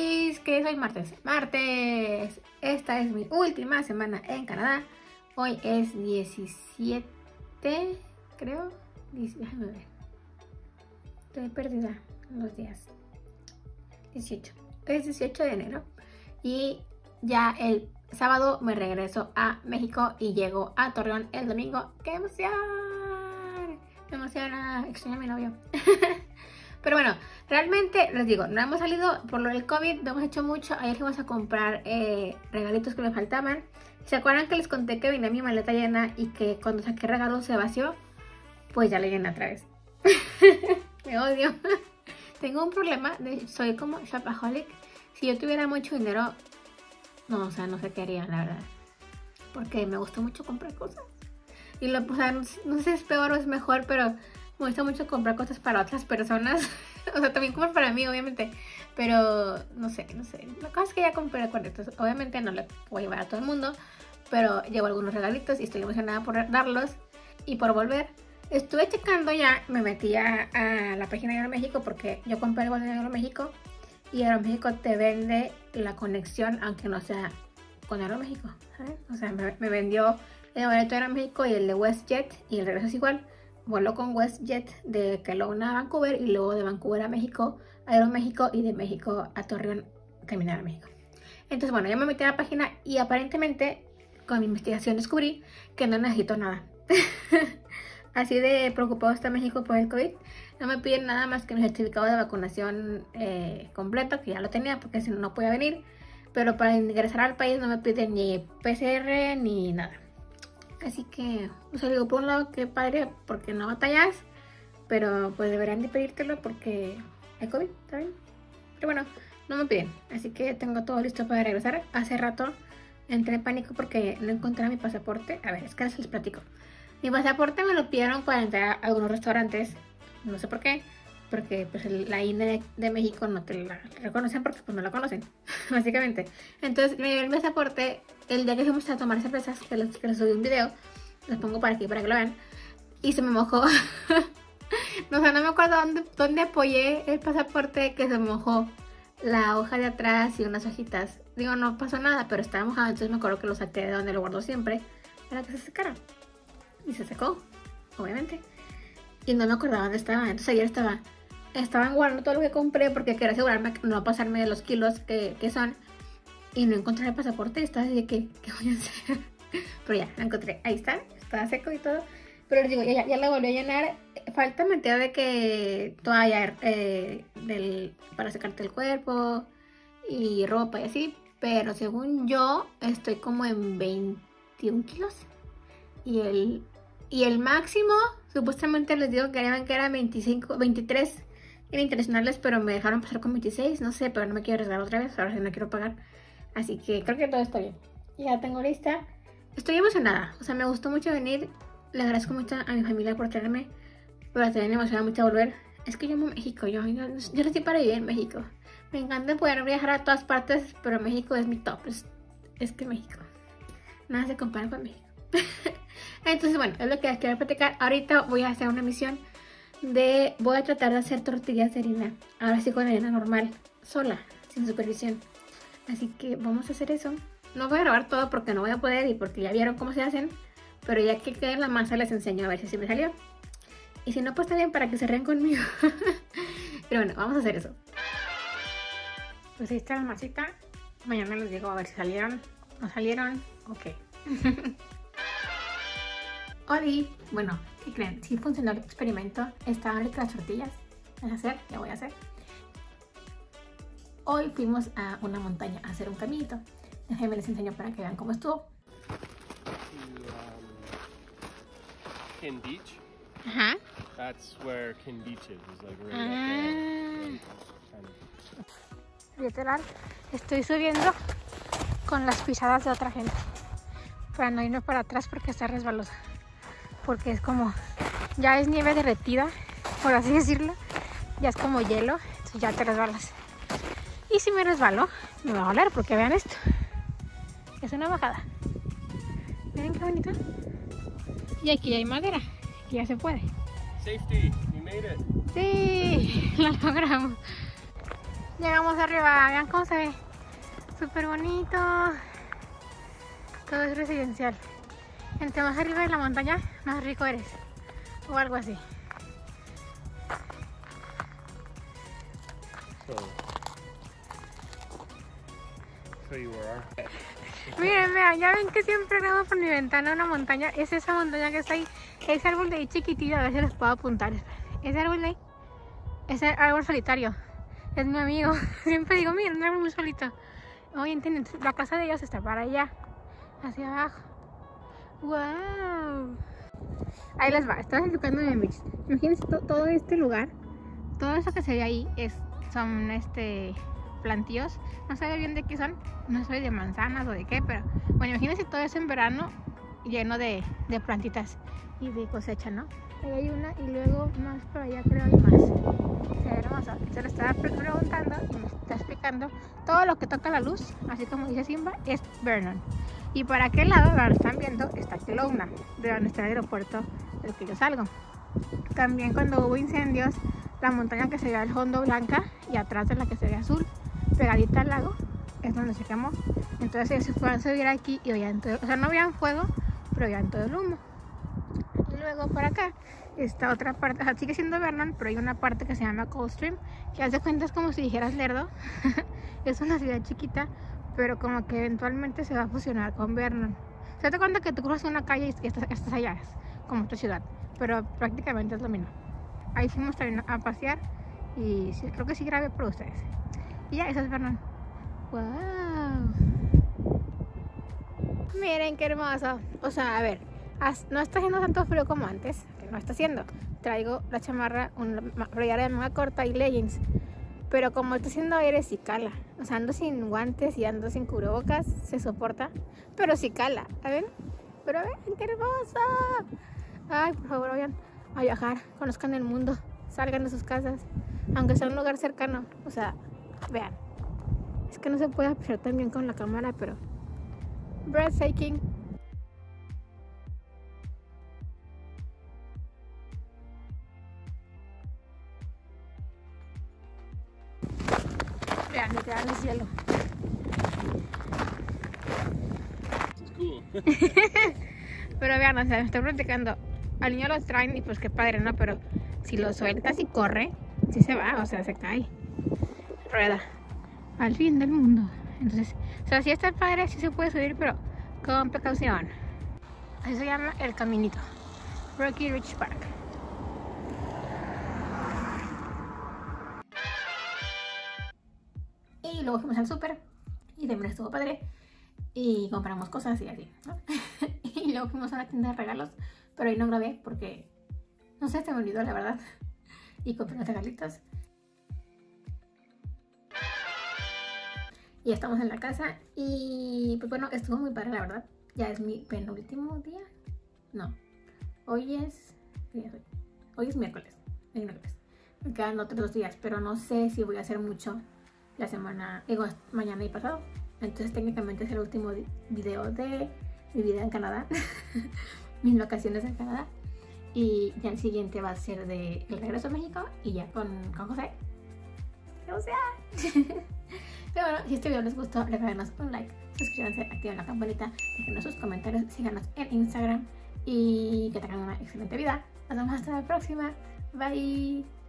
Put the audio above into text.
Amiguis, que soy martes. Esta es mi última semana en Canadá. Hoy es 17, creo. Déjame ver. Estoy perdida en los días. 18. Es 18 de enero. Y ya el sábado me regreso a México y llego a Torreón el domingo. ¡Qué emoción! Me emociona. Extraño a mi novio. Pero bueno, realmente les digo, no hemos salido por lo del COVID, no hemos hecho mucho. Ayer fuimos a comprar regalitos que me faltaban. ¿Se acuerdan que les conté que venía mi maleta llena y que cuando saqué regalos se vació? Pues ya la llené otra vez. Me odio. Tengo un problema, soy como shopaholic. Si yo tuviera mucho dinero, no, o sea, no sé qué haría, la verdad. Porque me gusta mucho comprar cosas. Y lo, o sea, no sé si es peor o es mejor, pero me gusta mucho comprar cosas para otras personas. O sea, también como para mí, obviamente. Pero no sé. La cosa es que ya compré recuerditos. Obviamente no le voy a llevar a todo el mundo. Pero llevo algunos regalitos y estoy emocionada por darlos y por volver. Estuve checando ya, me metí a la página de Aeroméxico porque yo compré el boleto de Aeroméxico. Y Aeroméxico te vende la conexión, aunque no sea con Aeroméxico, ¿sabes? O sea, me vendió el boleto de Aeroméxico y el de WestJet. Y el regreso es igual. Vuelo con WestJet de Kelowna a Vancouver y luego de Vancouver a México, Aeroméxico, y de México a Torreón, terminar a México. Entonces, bueno, yo me metí a la página y aparentemente con mi investigación descubrí que no necesito nada. Así de preocupado está México por el COVID. No me piden nada más que un certificado de vacunación completo, que ya lo tenía porque si no, no podía venir. Pero para ingresar al país no me piden ni PCR ni nada. Así que, o sea, digo, por un lado, qué padre, porque no batallas, pero pues deberán de pedírtelo porque hay COVID, ¿sabes? Pero bueno, no me piden, así que tengo todo listo para regresar. Hace rato entré en pánico porque no encontré mi pasaporte. A ver, es que les platico. Mi pasaporte me lo pidieron para entrar a algunos restaurantes, no sé por qué, porque pues la INE de México no te la reconocen porque pues no la conocen, básicamente. Entonces me dio el pasaporte el día que fuimos a tomar cervezas, que les subí un video, les pongo para aquí para que lo vean, y se me mojó. No, o sea, no me acuerdo dónde apoyé el pasaporte que se mojó la hoja de atrás y unas hojitas. Digo, no pasó nada, pero estaba mojado, entonces me acuerdo que lo saqué de donde lo guardo siempre para que se secara. Y se secó, obviamente. Y no me acordaba dónde estaba, entonces ayer estaban guardando todo lo que compré porque quería asegurarme que no pasarme de los kilos que son, y no encontré el pasaporte. Estaba así de que, ¿qué voy a hacer? Pero ya, lo encontré, ahí está, estaba seco y todo. Pero les digo, ya la volví a llenar. Falta mentira de que toalla para secarte el cuerpo y ropa y así, pero según yo estoy como en 21 kilos y el máximo, supuestamente les digo que eran 25, 23 internacionales, pero me dejaron pasar con 26, no sé, pero no me quiero arriesgar otra vez, ahora sí no quiero pagar. Así que creo que todo está bien. Ya tengo lista. Estoy emocionada, o sea, me gustó mucho venir. Le agradezco mucho a mi familia por traerme, pero también me emociona mucho volver. Es que yo amo México, yo nací para vivir en México. Me encanta poder viajar a todas partes, pero México es mi top. Es que México, nada se compara con México. Entonces, bueno, es lo que les quiero platicar. Ahorita voy a hacer una misión voy a tratar de hacer tortillas de harina. Ahora sí con harina normal, sola, sin supervisión. Así que vamos a hacer eso. No voy a grabar todo porque no voy a poder y porque ya vieron cómo se hacen. Pero ya que quede la masa les enseño a ver si me salió. Y si no, pues también para que se rían conmigo. Pero bueno, vamos a hacer eso. Pues ahí está la masita. Mañana les digo a ver si salieron. ¿No salieron? Ok. Hola, bueno, ¿qué creen? Sí funcionó el experimento. Estaban ricas las tortillas. Ya voy a hacer. Hoy fuimos a una montaña a hacer un caminito. Déjenme les enseño para que vean cómo estuvo. Kin Beach. Ajá. That's where Kin Beach is like right up there. Literal, estoy subiendo con las pisadas de otra gente para no irnos para atrás porque está resbalosa. Porque es como, ya es nieve derretida, por así decirlo, ya es como hielo, entonces ya te resbalas. Y si me resbalo, me va a doler porque vean esto, es una bajada. Miren qué bonito. Y aquí hay madera, aquí ya se puede. Safety, we made it. Sí, lo logramos. Llegamos arriba, vean cómo se ve. Súper bonito. Todo es residencial. Entre más arriba de la montaña, más rico eres. O algo así. So you are. Miren, vean, ya ven que siempre grabo por mi ventana una montaña. Es esa montaña que está ahí. Ese árbol de ahí chiquitito, a ver si los puedo apuntar. Ese árbol de ahí. Ese árbol solitario. Es mi amigo. Siempre digo, miren, un árbol muy solito. Oye, entienden, la casa de ellos está para allá. Hacia abajo. ¡Wow! Ahí les va, estaba educando en Beach. Imagínense todo este lugar. Todo eso que se ve ahí son plantíos. No sabe bien de qué son. No sé de manzanas o de qué, pero bueno, imagínense todo eso en verano lleno de plantitas y de cosecha, ¿no? Ahí hay una y luego más para allá creo hay más. Se ve hermoso. Se lo estaba preguntando y me está explicando. Todo lo que toca la luz, así como dice Simba, es Vernon. Y para aquel lado, lo están viendo, está Kelowna, de donde está el aeropuerto del que yo salgo. También cuando hubo incendios, la montaña que se ve al fondo blanca y atrás de la que se ve azul, pegadita al lago, es donde se quemó. Entonces ellos se fueron a subir aquí y oían todo, o sea, no veían fuego, pero oían todo el humo. Y luego por acá está otra parte, o sea, sigue siendo Vernon, pero hay una parte que se llama Coldstream, que hace cuentas como si dijeras Lerdo. Es una ciudad chiquita, pero como que eventualmente se va a fusionar con Vernon. O sea, te cuento que tú cruzas una calle y estás allá, es como otra ciudad, pero prácticamente es lo mismo. Ahí fuimos también a pasear y sí, creo que sí grabé por ustedes. Y ya, eso es Vernon. ¡Wow! Miren qué hermoso. O sea, a ver, no está haciendo tanto frío como antes, que no está haciendo. Traigo la chamarra, una playera de manga corta y leggings. Pero como está haciendo aire, sí cala. O sea, ando sin guantes y ando sin cubrebocas, se soporta. Pero sí cala, ¿saben? Pero vean qué hermoso. Ay, por favor, vayan a viajar, conozcan el mundo, salgan de sus casas, aunque sea un lugar cercano. O sea, vean. Es que no se puede apreciar tan bien con la cámara, pero breathtaking. Vean, me quedan el cielo. Pero vean, o sea, me estoy platicando. Al niño lo traen y pues qué padre, ¿no? Pero si lo sueltas y corre, sí se va, o sea, se cae. Rueda. Al fin del mundo. Entonces, o sea, si está padre, sí se puede subir, pero con precaución. Así se llama el caminito. Rocky Ridge Park. Y luego fuimos al súper y también estuvo padre. Y compramos cosas y así, ¿no? Y luego fuimos a una tienda de regalos, pero ahí no grabé porque, no sé, se me olvidó la verdad. Y compré unos regalitos. Y estamos en la casa y pues bueno, estuvo muy padre la verdad. Ya es mi penúltimo día. No, hoy es miércoles. Es miércoles. Me quedan otros 2 días, pero no sé si voy a hacer mucho la semana, digo, mañana y pasado. Entonces técnicamente es el último video de mi vida en Canadá, mis vacaciones en Canadá, y ya el siguiente va a ser de el regreso a México y ya con José. O sea, pero bueno, si este video les gustó, regálenos un like, suscríbanse, activen la campanita, déjenos sus comentarios, síganos en Instagram y que tengan una excelente vida. Nos vemos hasta la próxima. Bye.